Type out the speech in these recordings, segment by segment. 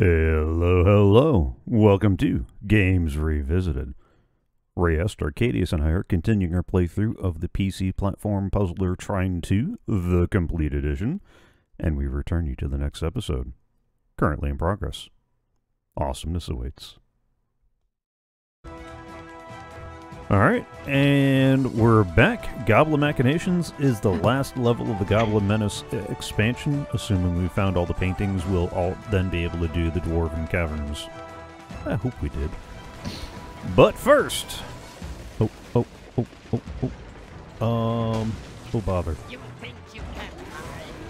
Hello, hello. Welcome to Games Revisited. Ray Est, Arcadius, and I are continuing our playthrough of the PC platform puzzler Trine 2, The Complete Edition, and we return you to the next episode. Currently in progress. Awesomeness awaits. Alright, and we're back. Goblin Machinations is the last level of the Goblin Menace expansion. Assuming we found all the paintings, we'll all then be able to do the Dwarven Caverns. I hope we did. But first... oh bother.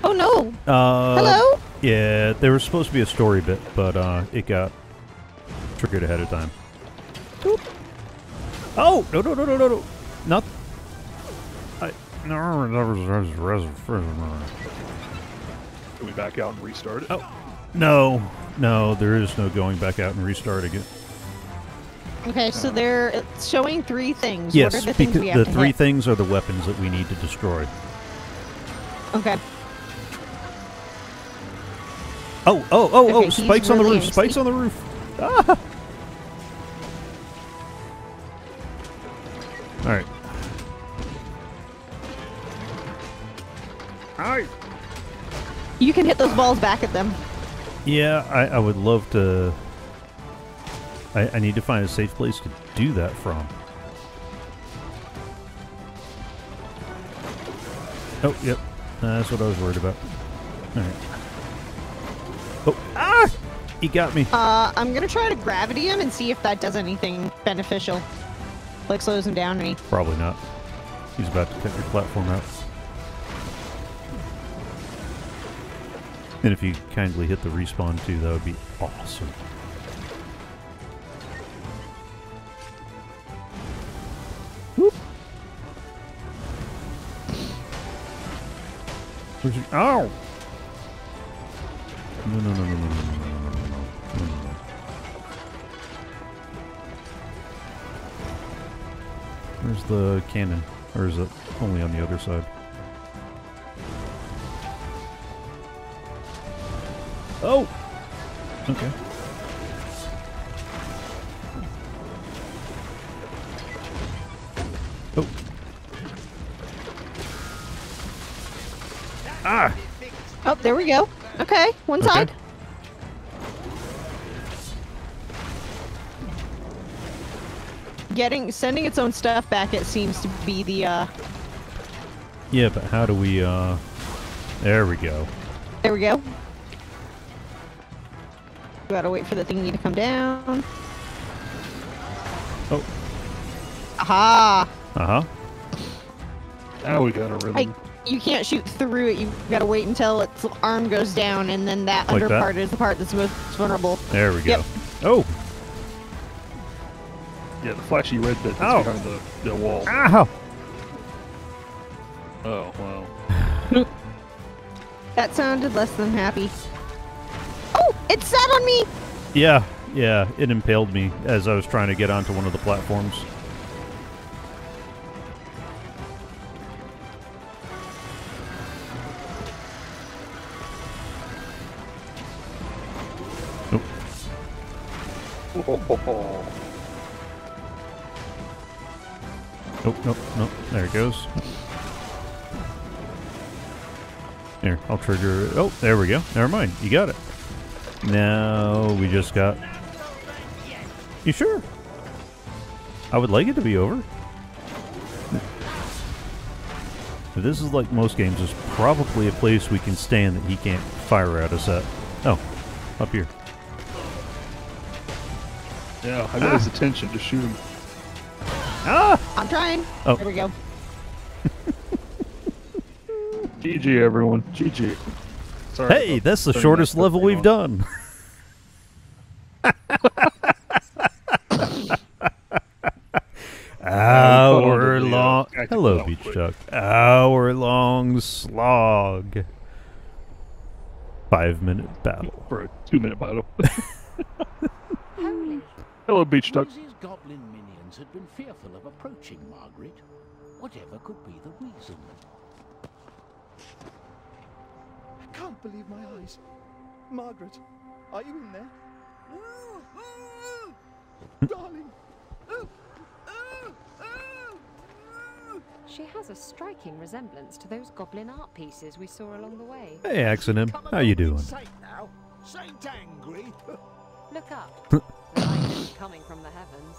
Oh no! Hello? Yeah, there was supposed to be a story bit, but it got triggered ahead of time. Oop. Oh! No, no, no, no, no, no! Not... Can we back out and restart it? Oh. No. No, there is no going back out and restarting it. Okay, so they're showing three things. Yes, what are the things we have to hit? The three things are the weapons that we need to destroy. Okay. Oh, oh, oh, oh! Okay, spikes on the roof! Spikes on the roof! Ah! Alright. Alright! You can hit those balls back at them. Yeah, I would love to... I need to find a safe place to do that from. Oh, yep. That's what I was worried about. Alright. Oh, ah! He got me. I'm gonna try to gravity him and see if that does anything beneficial. Like, slows him down to me. Probably not. He's about to cut your platform out. And if you kindly hit the respawn too, that would be awesome. Whoop. Ow! No, no, no, no, no, no, no, no, no, no. Where's the cannon? Or is it only on the other side? Oh! Okay. Oh. Ah! Oh, there we go. Okay, one side. Sending its own stuff back, it seems to be the yeah, but how do we there we go. There we go. Gotta wait for the thingy to come down. Oh. Aha! Uh-huh. Now we gotta really... You can't shoot through it, you gotta wait until its arm goes down, and then that like under part is the part that's most vulnerable. There we go. Yep. Oh! Yeah, the flashy red bit that's behind the wall. Ow! Oh, wow. That sounded less than happy. Oh! It sat on me! Yeah, yeah, it impaled me as I was trying to get onto one of the platforms. Nope. Oh. Nope, nope, nope. There it goes. Here, I'll trigger... Oh, there we go. Never mind. You got it. Now we just got... You sure? I would like it to be over. This is like most games. There's probably a place we can stand that he can't fire at us at. Oh, up here. Yeah, I got his attention to shoot him. Ah! I'm trying. Oh. There we go. GG, everyone. GG. Sorry, hey, that's the shortest level we've done. Hour long. Hello, Beach Chuck. Hour long slog. 5 minute battle. For a 2 minute battle. Hello, Beach Chuck. Had been fearful of approaching Margaret. Whatever could be the reason? I can't believe my eyes. Margaret, Are you in there? Darling. She has a striking resemblance to those goblin art pieces we saw along the way. Hey, Axanim, how you doing? Now. Saint angry. Look up. The light is coming from the heavens.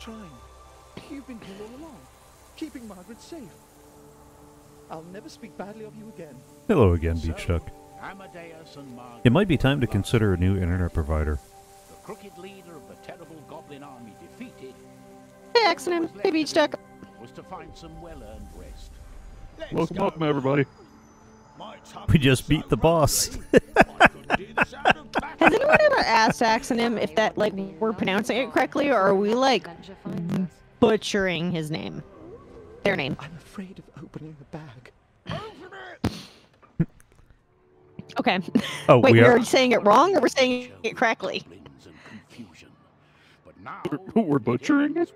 Trine, you've been here all along, keeping Margaret safe. I'll never speak badly of you again. Hello again, Beachchuck. Amadeus and Margaret. It might be time to consider a new internet provider. The crooked leader of the terrible goblin army defeated. Hey, Axanim. Hey, Beachchuck. Was to find some well-earned rest. Welcome, welcome everybody. We just beat the boss. Has anyone ever asked Axanim if that, like, we're pronouncing it correctly, or are we, like, butchering his name? Their name. I'm afraid of opening the bag. Open it! Okay. Oh, wait, we're saying it wrong, or we're saying it correctly? We're butchering it?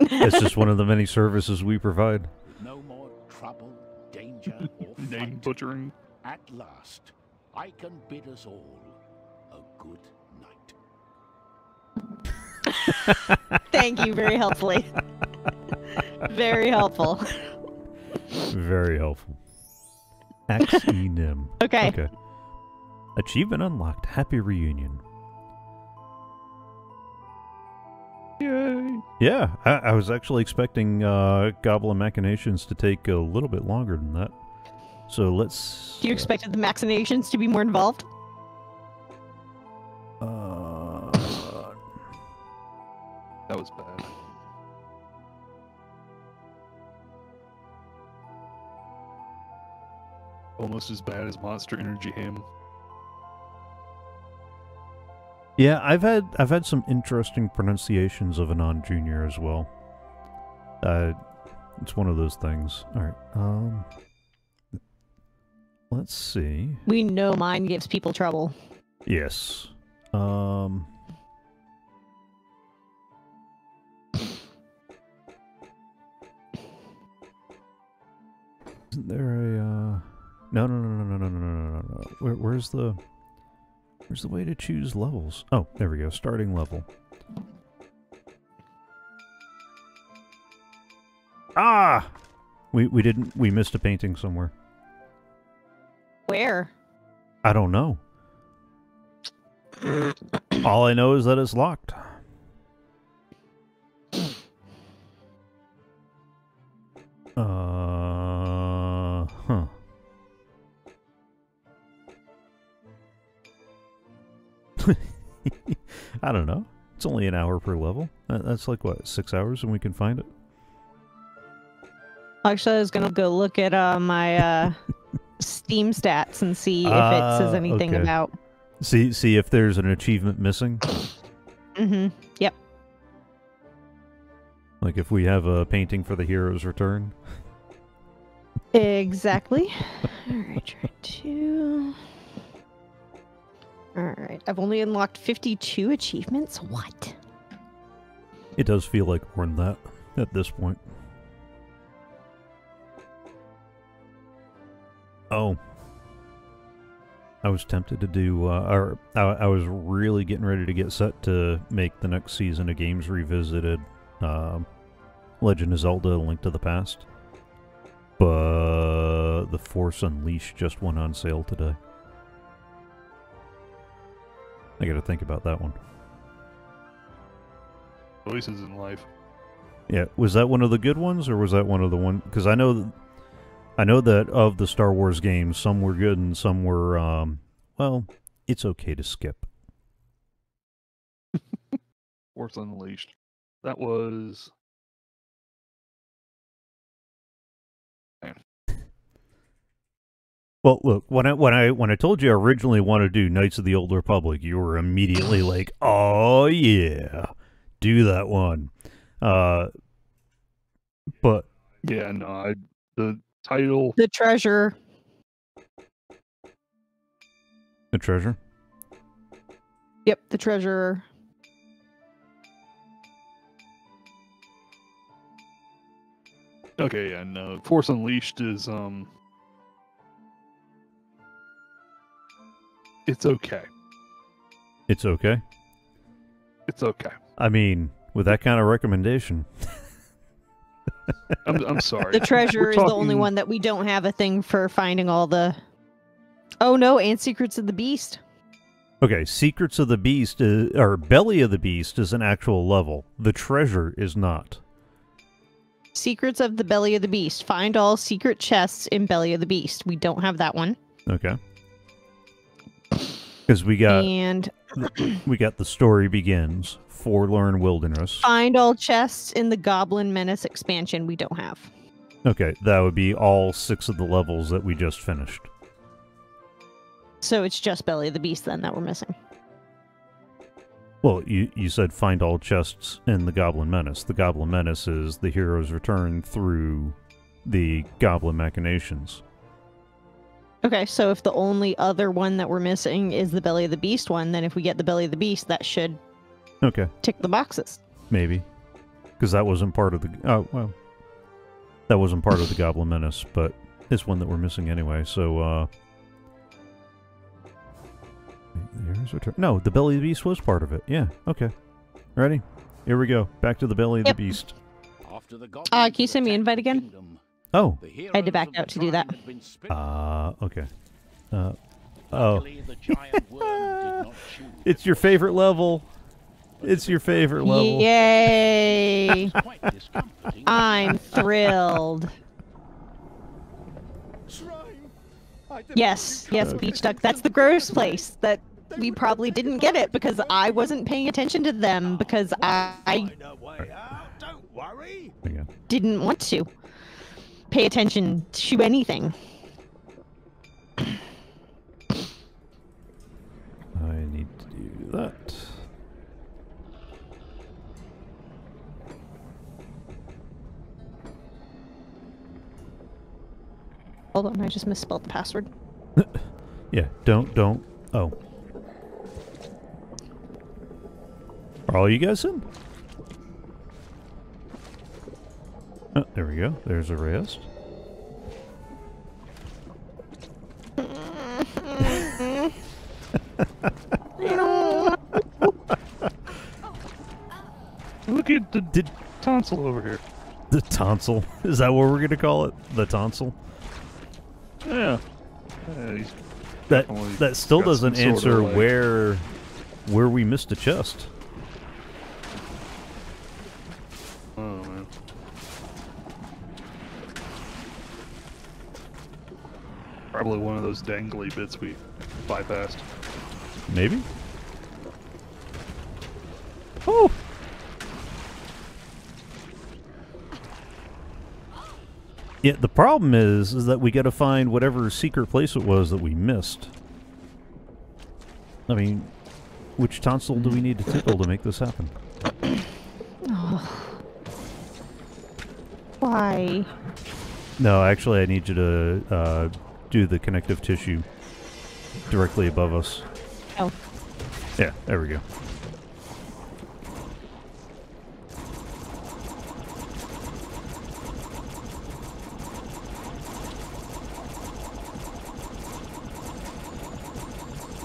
It's just one of the many services we provide. No more trouble, danger, or name butchering. At last, I can bid us all a good night. Thank you, very helpfully. Very helpful. Very helpful. Axanim. Okay. Okay. Achievement unlocked. Happy reunion. Yay. Yeah, I was actually expecting Goblin Machinations to take a little bit longer than that. So let's... You expected the Machinations to be more involved? That was bad. Almost as bad as Monster Energy Ham. Yeah, I've had some interesting pronunciations of AnonJr as well. It's one of those things. All right. Let's see. We know mine gives people trouble. Yes. Isn't there a no. Where's the way to choose levels? Oh, there we go. Starting level. Ah! We missed a painting somewhere. Where? I don't know. All I know is that it's locked. Huh. I don't know. It's only an hour per level. That's like, what, 6 hours and we can find it? Actually, I was going to go look at my Steam stats and see if it says anything about... See if there's an achievement missing? Mm-hmm. Yep. Like if we have a painting for the hero's return? Exactly. All right, try to... Alright, I've only unlocked 52 achievements? What? It does feel like more than that at this point. Oh. I was tempted to do, or I was really getting ready to get set to make the next season of Games Revisited, Legend of Zelda: A Link to the Past. But the Force Unleashed just went on sale today. I gotta think about that one. Choices in life. Yeah, was that one of the good ones, or was that one of the one? Because I know that of the Star Wars games, some were good and some were, well, it's okay to skip. Force Unleashed. That was. Man. Well, look, when I told you I originally wanted to do Knights of the Old Republic, you were immediately like, "Oh yeah, do that one." But yeah, no, the title, the treasure. Yep, the treasure. Okay, yeah, no, Force Unleashed is It's okay. It's okay. It's okay. I mean, with that kind of recommendation. I'm sorry. The treasure is the only one that we don't have a thing for finding all the... Oh, no, and Secrets of the Beast. Okay, Secrets of the Beast, is, or Belly of the Beast, is an actual level. The treasure is not. Secrets of the Belly of the Beast. Find all secret chests in Belly of the Beast. We don't have that one. Okay. Because we got... And... we got The Story Begins, Forlorn Wilderness. Find all chests in the Goblin Menace expansion we don't have. Okay, that would be all 6 of the levels that we just finished. So it's just Belly of the Beast then that we're missing. Well, you said find all chests in the Goblin Menace. The Goblin Menace is the hero's return through the Goblin Machinations. Okay, so if the only other one that we're missing is the Belly of the Beast one, then if we get the Belly of the Beast, that should tick the boxes. Maybe. Because that wasn't part of the... Oh, well. That wasn't part of the Goblin Menace, but it's one that we're missing anyway, so... No, the Belly of the Beast was part of it. Yeah, okay. Ready? Here we go. Back to the Belly of the Beast. Can you send me an invite again? Oh. I had to back out to do that. Okay. Oh. It's your favorite level. It's your favorite level. Yay! I'm thrilled. Yes, yes, Beach Duck. That's the gross place that we probably didn't get it because I wasn't paying attention to them because I didn't want to pay attention to anything. I need to do that. Hold on, I just misspelled the password. Yeah, don't. Oh. Are all you guys in? Oh, there we go. There's a Ray Est. Look at the tonsil over here. The tonsil? Is that what we're going to call it? The tonsil? Yeah. That still doesn't answer where we missed a chest. Oh, man. Probably one of those dangly bits we bypassed. Maybe? Oh! Yeah, the problem is that we gotta find whatever secret place it was that we missed. I mean, which tonsil do we need to tickle to make this happen? Oh. Why? No, actually I need you to do the connective tissue directly above us. Oh. Yeah, there we go.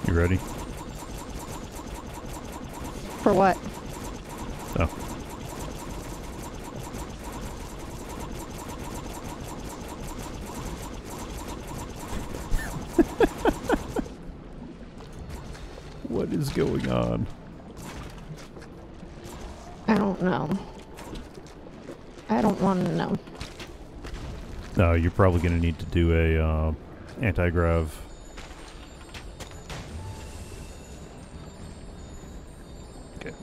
You ready? For what? Oh. What is going on? I don't know. I don't want to know. No, you're probably going to need to do a anti-grav.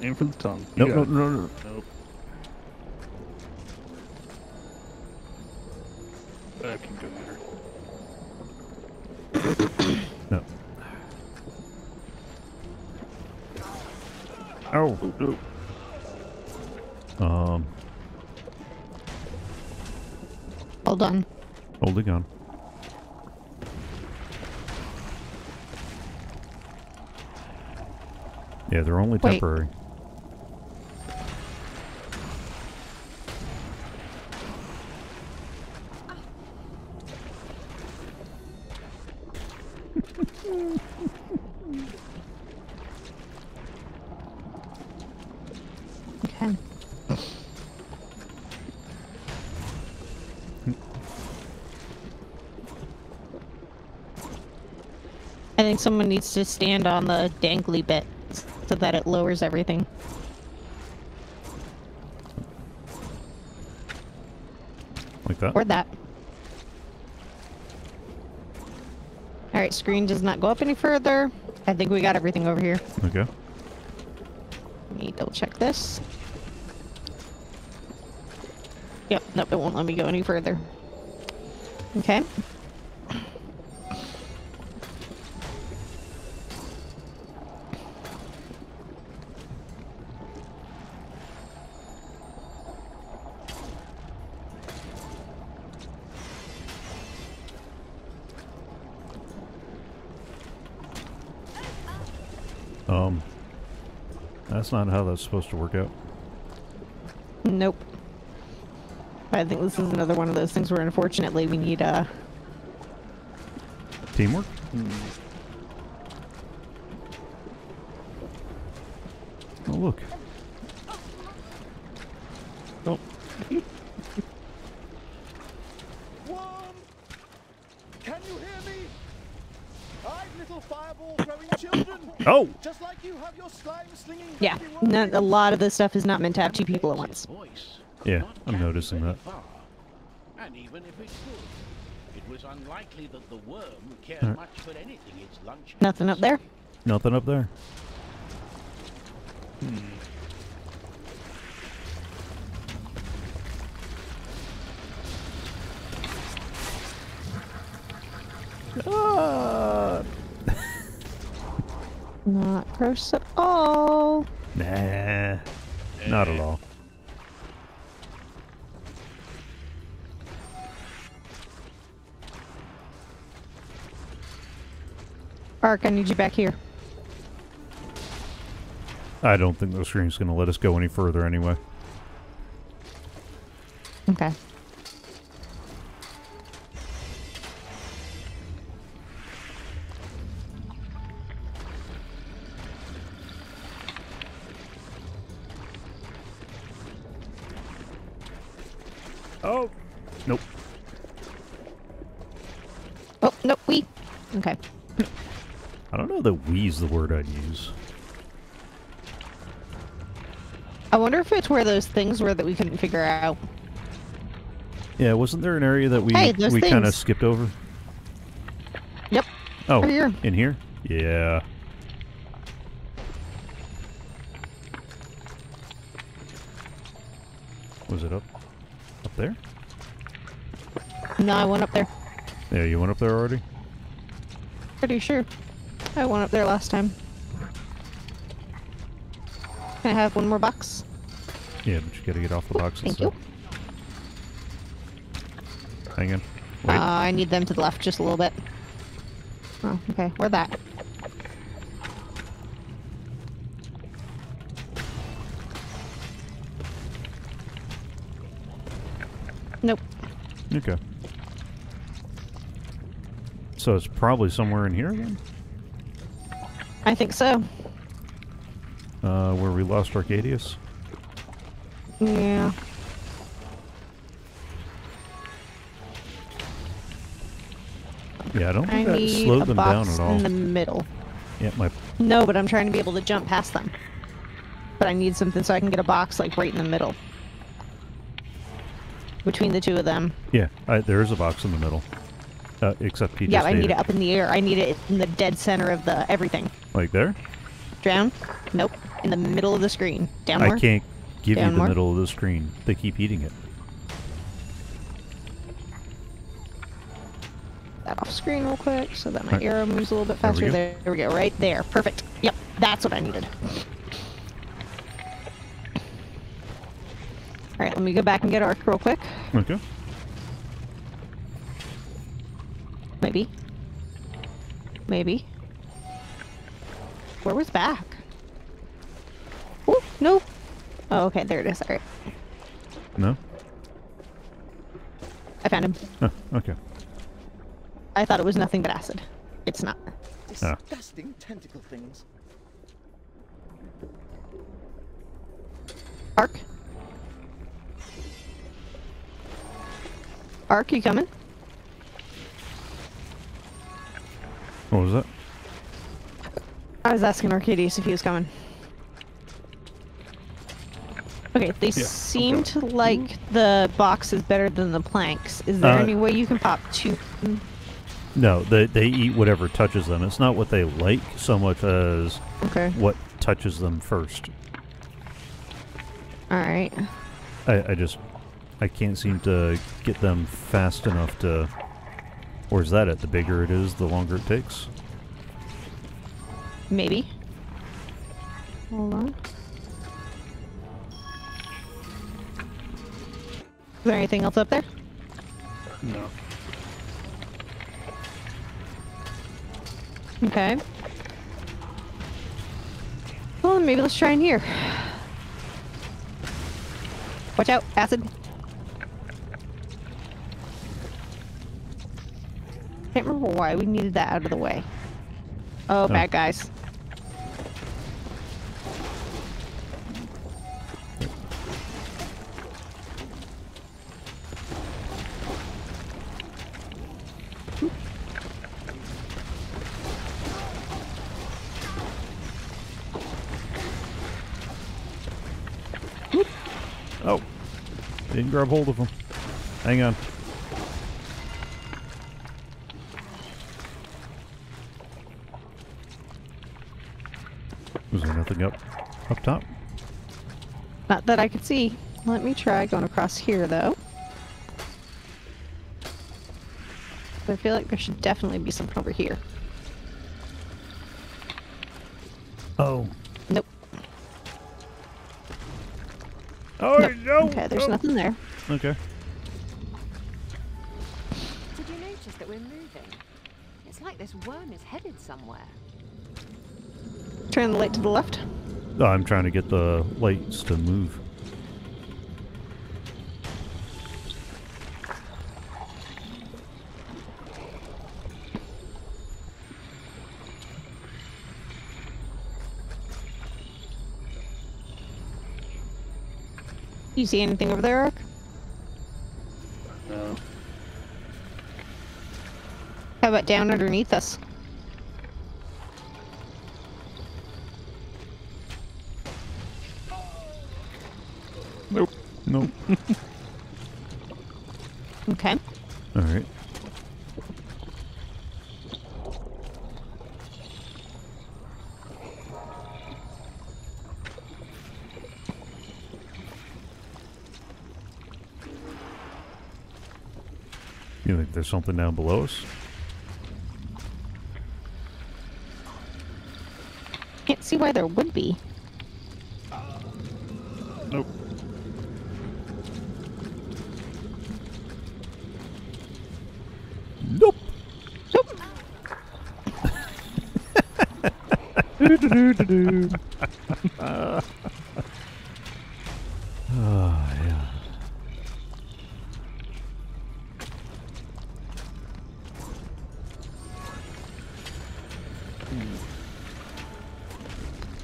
Aim for the tongue. Nope, nope, no, no, no, nope. I can go better. No. Ow. Oh, no. Hold on. Holding on. Yeah, they're only temporary. Wait. I think someone needs to stand on the dangly bit so that it lowers everything. Like that? Or that. Alright, screen does not go up any further. I think we got everything over here. Okay. Let me double check this. Yep, nope, it won't let me go any further. Okay. That's not how that's supposed to work out. Nope. I think this is another one of those things where unfortunately we need teamwork? Oh, look. Oh. Worm! Can you hear me? I've little fireball throwing children! Oh! Just like you have your slime slinging. Yeah, not, a lot of this stuff is not meant to have two people at once. Yeah, I'm noticing that. And even if it could, it was unlikely that the worm cared much for anything its lunch. Nothing up there? Nothing up there. Not gross at all. Nah, not at all. Ark, I need you back here. I don't think the screen's going to let us go any further anyway. Okay. Oh! Nope. Oh, nope, we. Okay. I don't know that we's the word I'd use. I wonder if it's where those things were that we couldn't figure out. Yeah, wasn't there an area that we kind of skipped over? Yep. Oh, here. In here? Yeah. Was it up there? No, I went up there. Yeah, you went up there already? Pretty sure. I went up there last time. Can I have one more box? Yeah, but you gotta get off the box and stuff. Hang on. Wait. I need them to the left just a little bit. Oh, okay. Where's that? Nope. Okay. So it's probably somewhere in here again? I think so. Where we lost Arcadius? Yeah. Yeah, I don't think that slowed them down at all. In the middle. Yeah, no, but I'm trying to be able to jump past them. But I need something so I can get a box like right in the middle. Between the two of them. Yeah, there is a box in the middle. Except he just I need it up in the air. I need it in the dead center of the everything. Like there? Down? Nope. In the middle of the screen. Down more? I can't give you the middle of the screen. They keep eating it. That off screen real quick so that my arrow moves a little bit faster. There we go. Right there. Perfect. Yep. That's what I needed. Alright, let me go back and get Ark real quick. Okay. Maybe. Maybe. Where was back? Oh, no. Oh, okay, there it is. All right. No? I found him. Oh, okay. I thought it was nothing but acid. It's not. Disgusting tentacle things. Ark? Ark, you coming? What was that? I was asking Arcadius if he was coming. Okay, they seem to like the boxes better than the planks. Is there any way you can pop two? No, they eat whatever touches them. It's not what they like so much as what touches them first. Alright. I can't seem to get them fast enough to... Or is that it? The bigger it is, the longer it takes? Maybe. Hold on. Is there anything else up there? No. Okay. Well, maybe let's try in here. Watch out, acid. Can't remember why we needed that out of the way. Oh, bad guys. Didn't grab hold of him. Hang on. Was there nothing up top? Not that I could see. Let me try going across here, though. I feel like there should definitely be something over here. Oh. Nope. Oh, nope. No! Okay, there's nothing there. Okay. Did you notice that we're moving? It's like this worm is headed somewhere. Turn the light to the left. No, I'm trying to get the lights to move. You see anything over there, Ark? No. How about down underneath us? Nope. Nope. Okay. Alright. You think there's something down below us? Can't see why there would be. Nope. Nope. Nope. Do do do do do.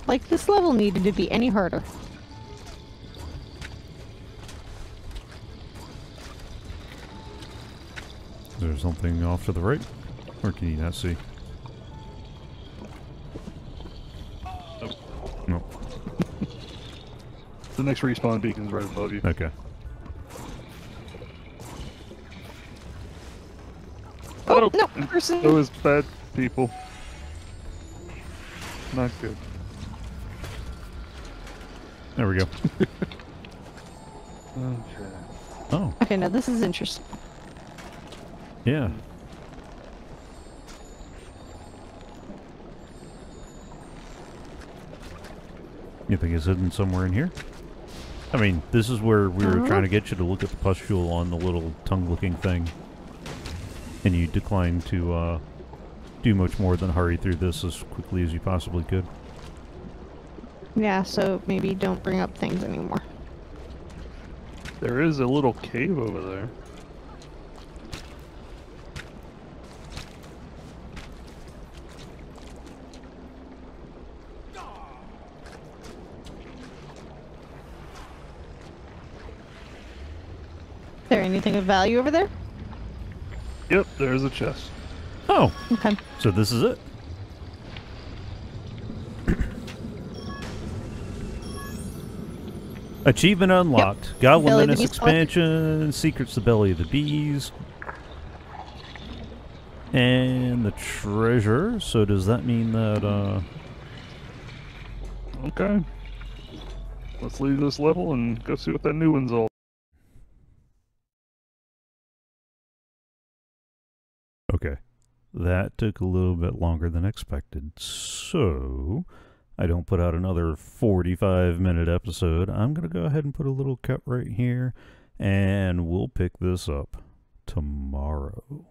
Like, this level needed to be any harder. Is there something off to the right? Or can you not see? Oh. No. The next respawn beacon is right above you. Okay. Oh, no! Person! Those bad people. Not good. There we go. Okay. Oh. Okay, now this is interesting. Yeah. You think it's hidden somewhere in here? I mean, this is where we were trying to get you to look at the pustule on the little tongue-looking thing. And you declined to do much more than hurry through this as quickly as you possibly could. Yeah, so maybe don't bring up things anymore. There is a little cave over there. Is there anything of value over there? Yep, there is a chest. Oh. Okay. So this is it. Achievement unlocked. Yep. Goblin Menace expansion, Secrets of Belly of the Beast, and the treasure. So does that mean that, okay. Let's leave this level and go see what that new one's all. Okay. That took a little bit longer than expected, so I don't put out another 45-minute episode. I'm going to go ahead and put a little cut right here, and we'll pick this up tomorrow.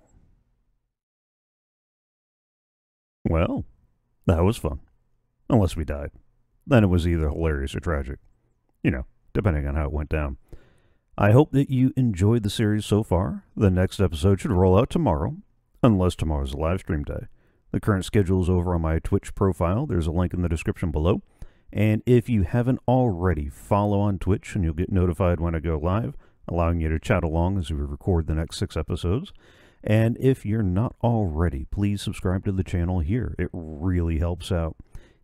Well, that was fun. Unless we died. Then it was either hilarious or tragic. You know, depending on how it went down. I hope that you enjoyed the series so far. The next episode should roll out tomorrow, unless tomorrow's a live stream day. The current schedule is over on my Twitch profile. There's a link in the description below. And if you haven't already, follow on Twitch and you'll get notified when I go live, allowing you to chat along as we record the next 6 episodes. And if you're not already, please subscribe to the channel here. It really helps out.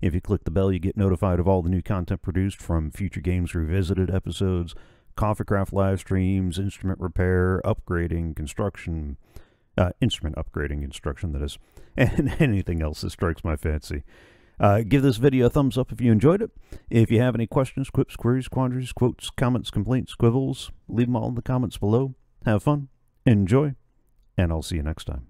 If you click the bell, you get notified of all the new content produced from future Games Revisited episodes, CoffeeCraft live streams, instrument repair, upgrading, construction, instrument upgrading instruction, that is, and anything else that strikes my fancy. Give this video a thumbs up if you enjoyed it. If you have any questions, quips, queries, quandaries, quotes, comments, complaints, quibbles, leave them all in the comments below. Have fun, enjoy, and I'll see you next time.